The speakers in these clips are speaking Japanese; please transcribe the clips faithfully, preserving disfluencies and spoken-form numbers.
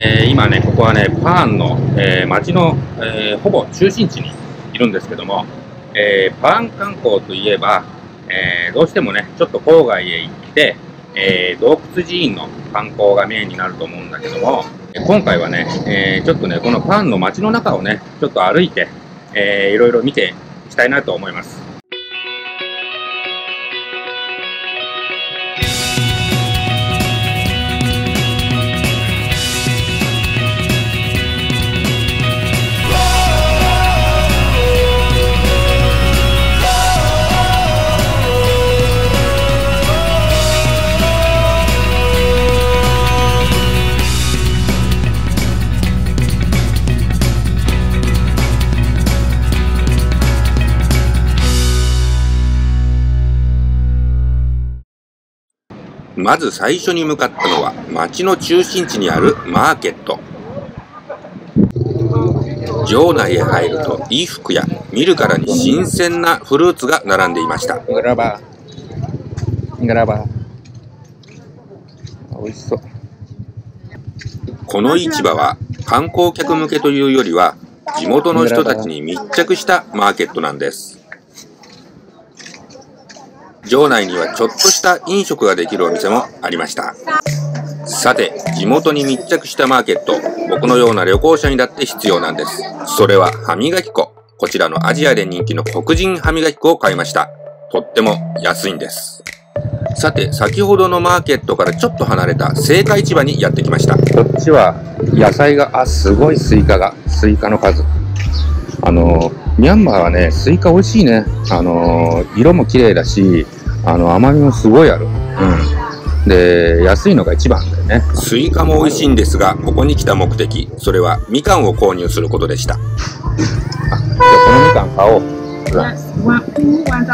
えー、今ね、ここはね、パーンの、えー、街の、えー、ほぼ中心地にいるんですけども、えー、パーン観光といえば、えー、どうしてもね、ちょっと郊外へ行って、えー、洞窟寺院の観光がメインになると思うんだけども、今回はね、えー、ちょっとね、このパーンの街の中をね、ちょっと歩いて、えー、いろいろ見ていきたいなと思います。まず最初に向かったのは町の中心地にあるマーケット。場内へ入ると衣服や見るからに新鮮なフルーツが並んでいました。グラバーグラバー美味しそう。この市場は観光客向けというよりは地元の人たちに密着したマーケットなんです。場内にはちょっとした飲食ができるお店もありました。さて、地元に密着したマーケット、僕のような旅行者にだって必要なんです。それは歯磨き粉。こちらのアジアで人気の黒人歯磨き粉を買いました。とっても安いんです。さて、先ほどのマーケットからちょっと離れた青果市場にやってきました。こっちは野菜が、あ、すごいスイカが、スイカの数、あのミャンマーはね、スイカ美味しいね。あの色も綺麗だし、あの甘みもすごいある、うん、で安いのが一番だよね。スイカも美味しいんですが、ここに来た目的、それはみかんを購入することでした。あ、じゃあこのみかん買おう。にまん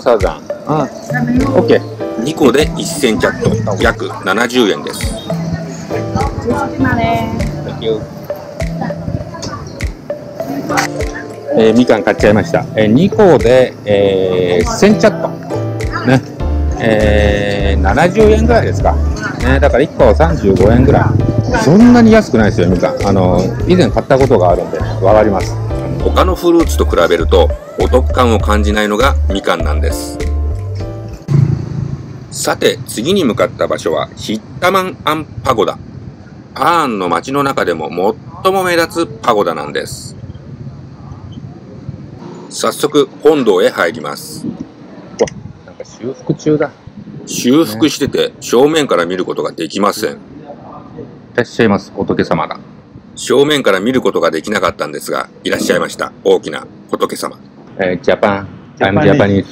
さんぜん。あ、オッケー。にこでせんキャット、約ななじゅうえんです。えー、みかん買っちゃいました。えー、にこで、えー、せんキャットね、えー、ななじゅうえんぐらいですか、ね、だからいっこさんじゅうごえんぐらい。そんなに安くないですよ、みかん。あの以前買ったことがあるんで分かります。他のフルーツと比べるとお得感を感じないのがみかんなんです。さて、次に向かった場所はヒッタマンアンパゴダ。パーンの街の中でも最も目立つパゴダなんです。早速本堂へ入ります。修復中だ。修復してて正面から見ることができません。いらっしゃいます、仏様が。正面から見ることができなかったんですが、いらっしゃいました、大きな仏様。えー、ジャパン、ジャパン、ジャパニー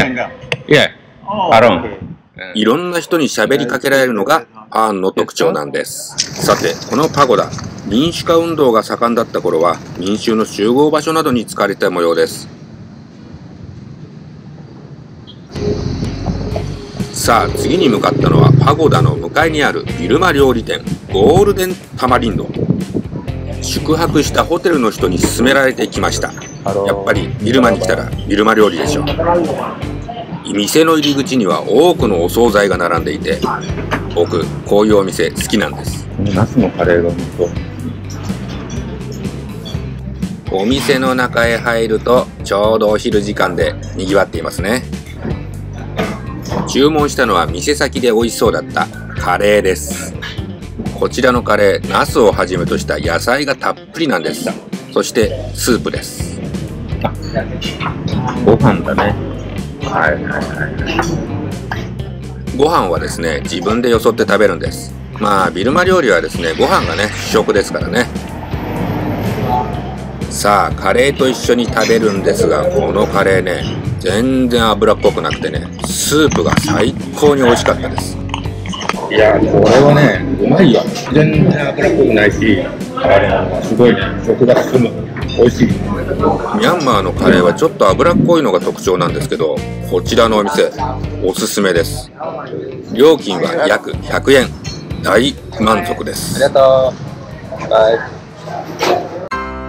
ズ。いろんな人に喋りかけられるのがパーンの特徴なんです。さて、このパゴダ、民主化運動が盛んだった頃は民衆の集合場所などに使われた模様です。さあ、次に向かったのはパゴダの向かいにあるビルマ料理店、ゴールデンタマリンド。宿泊したホテルの人に勧められてきました。やっぱりビルマに来たらビルマ料理でしょう。店の入り口には多くのお惣菜が並んでいて、僕こういうお店好きなんです。ナスのカレーが本当。お店の中へ入るとちょうどお昼時間でにぎわっていますね。注文したのは店先で美味しそうだったカレーです。こちらのカレー、ナスをはじめとした野菜がたっぷりなんです。そしてスープです。あ、ご飯だね。はいはいはい。ご飯はですね、自分でよそって食べるんです。まあビルマ料理はですね、ご飯がね主食ですからね。さあ、カレーと一緒に食べるんですが、このカレーね、全然脂っこくなくてね、スープが最高に美味しかったです。いや、これはねうまいよ。全然脂っこくないし、すごいね、食が進む。美味しい。ミャンマーのカレーはちょっと脂っこいのが特徴なんですけど、こちらのお店おすすめです。料金は約ひゃくえん。大満足です。ありがとう。バイ。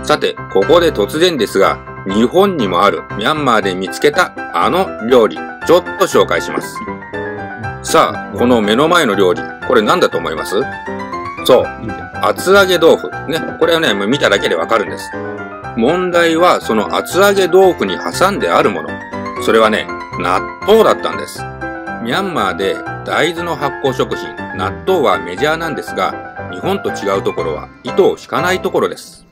さて、ここで突然ですが、日本にもあるミャンマーで見つけたあの料理、ちょっと紹介します。さあ、この目の前の料理、これ何だと思います？そう、厚揚げ豆腐。ね、これはね、見ただけでわかるんです。問題は、その厚揚げ豆腐に挟んであるもの。それはね、納豆だったんです。ミャンマーで大豆の発酵食品、納豆はメジャーなんですが、日本と違うところは糸を引かないところです。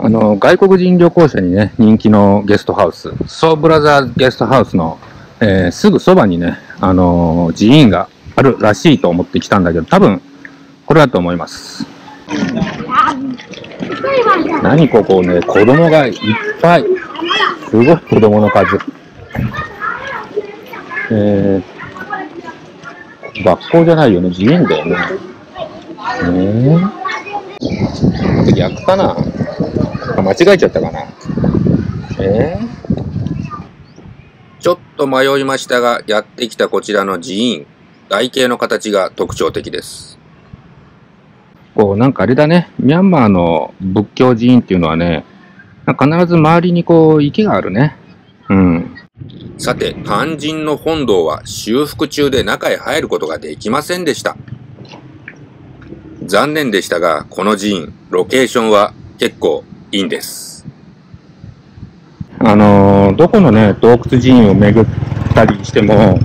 あの、外国人旅行者にね、人気のゲストハウス、ソーブラザーゲストハウスの、えー、すぐそばにね、あのー、寺院があるらしいと思ってきたんだけど、多分、これだと思います。何ここね、子供がいっぱい。すごい子供の数。えー、学校じゃないよね、寺院だよね。えー、逆かな？間違えちゃったかな？えーちょっと迷いましたが、やってきたこちらの寺院、台形の形が特徴的です。こう、なんかあれだね、ミャンマーの仏教寺院っていうのはね、必ず周りにこう、池があるね。うん。さて、肝心の本堂は修復中で中へ入ることができませんでした。残念でしたが、この寺院、ロケーションは結構いいんです。あのー、どこのね、洞窟寺院を巡ったりしても、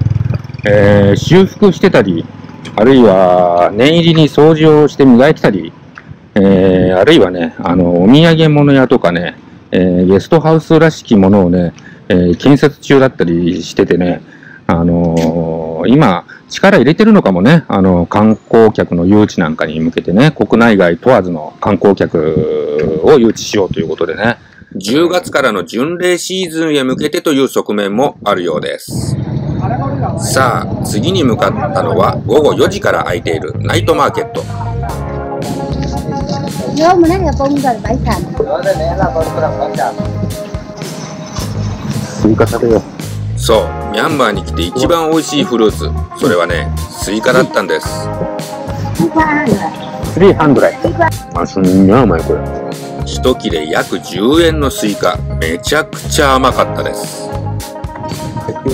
えー、修復してたり、あるいは念入りに掃除をして磨いてたり、えー、あるいはね、あの、お土産物屋とかね、えー、ゲストハウスらしきものをね、えー、建設中だったりしててね、あのー、今、力入れてるのかもね、あの、観光客の誘致なんかに向けてね、国内外問わずの観光客を誘致しようということでね、じゅうがつからの巡礼シーズンへ向けてという側面もあるようです。さあ、次に向かったのはごごよじから開いているナイトマーケット。スイカ食べよう。そう、ミャンマーに来て一番美味しいフルーツ、それはね、スイカだったんです。さんびゃく。あ、すんげえうまいこれ。一切れ約じゅうえんのスイカ、めちゃくちゃ甘かったです。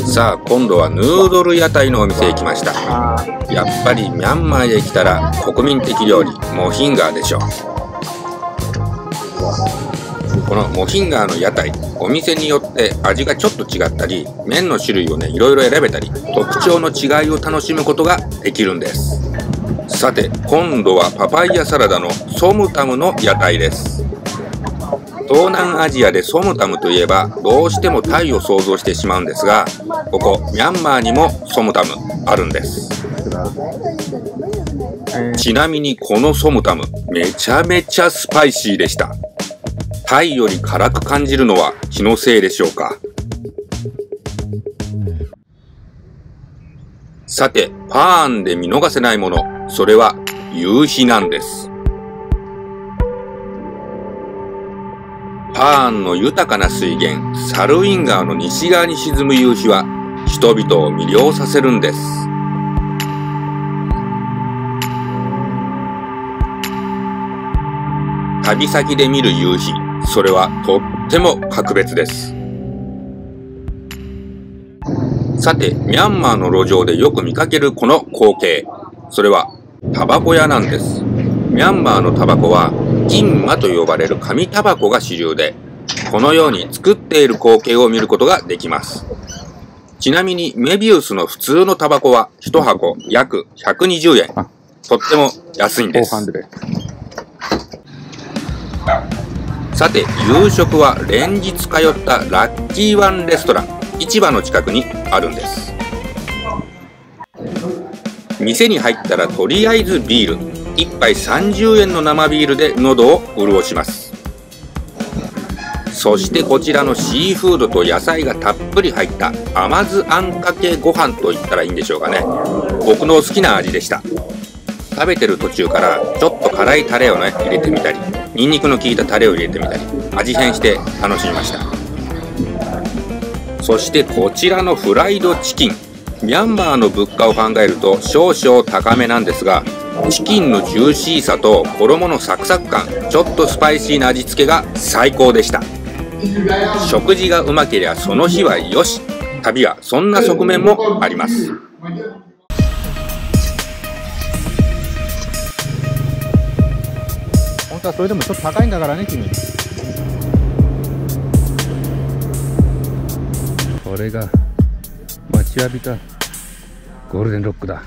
さあ、今度はヌードル屋台のお店へ来ました。やっぱりミャンマーへ来たら国民的料理、モヒンガーでしょう。このモヒンガーの屋台、お店によって味がちょっと違ったり、麺の種類をね、いろいろ選べたり、特徴の違いを楽しむことができるんです。さて、今度はパパイヤサラダのソムタムの屋台です。東南アジアでソムタムといえばどうしてもタイを想像してしまうんですが、ここミャンマーにもソムタムあるんです。ちなみにこのソムタム、めちゃめちゃスパイシーでした。タイより辛く感じるのは気のせいでしょうか。さて、パーンで見逃せないもの、それは夕日なんです。パーンの豊かな水源、サルウィン川の西側に沈む夕日は、人々を魅了させるんです。旅先で見る夕日、それはとっても格別です。さて、ミャンマーの路上でよく見かけるこの光景、それはタバコ屋なんです。ミャンマーのタバコは、金馬と呼ばれる紙タバコが主流で、このように作っている光景を見ることができます。ちなみにメビウスの普通のタバコは一箱約ひゃくにじゅうえん。とっても安いんです。さて、夕食は連日通ったラッキーワンレストラン、市場の近くにあるんです。店に入ったらとりあえずビール。いっぱいさんじゅうえんの生ビールで喉を潤します。そしてこちらのシーフードと野菜がたっぷり入った甘酢あんかけご飯といったらいいんでしょうかね。僕の好きな味でした。食べてる途中からちょっと辛いタレをね、入れてみたり、ニンニクの効いたタレを入れてみたり、味変して楽しみました。そしてこちらのフライドチキン、ミャンマーの物価を考えると少々高めなんですが、チキンのジューシーさと衣のサクサク感、ちょっとスパイシーな味付けが最高でした。食事がうまけりゃその日はよし、旅はそんな側面もあります。だそれでもちょっと高いんだからね君。これが待ちわびたゴールデンロックだ。